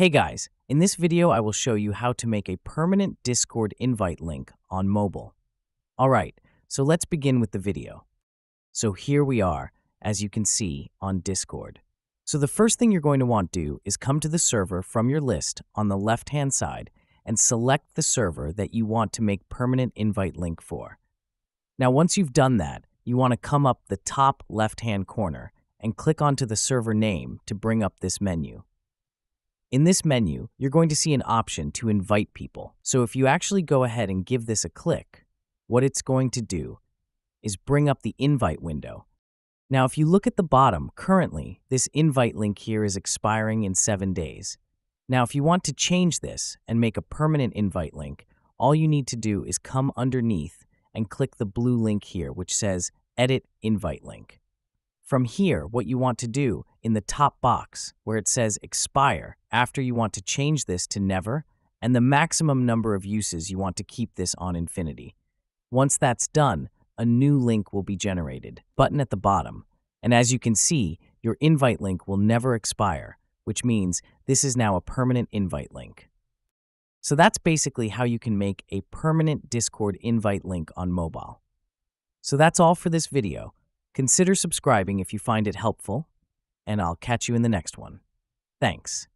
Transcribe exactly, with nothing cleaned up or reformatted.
Hey guys, in this video I will show you how to make a permanent Discord invite link on mobile. Alright, so let's begin with the video. So here we are, as you can see, on Discord. So the first thing you're going to want to do is come to the server from your list on the left-hand side and select the server that you want to make permanent invite link for. Now once you've done that, you want to come up the top left-hand corner and click onto the server name to bring up this menu. In this menu, you're going to see an option to invite people. So if you actually go ahead and give this a click, what it's going to do is bring up the invite window. Now, if you look at the bottom, currently, this invite link here is expiring in seven days. Now, if you want to change this and make a permanent invite link, all you need to do is come underneath and click the blue link here, which says Edit Invite Link. From here, what you want to do in the top box where it says expire, after you want to change this to never, and the maximum number of uses you want to keep this on infinity. Once that's done, a new link will be generated, button at the bottom. And as you can see, your invite link will never expire, which means this is now a permanent invite link. So that's basically how you can make a permanent Discord invite link on mobile. So that's all for this video. Consider subscribing if you find it helpful, and I'll catch you in the next one. Thanks.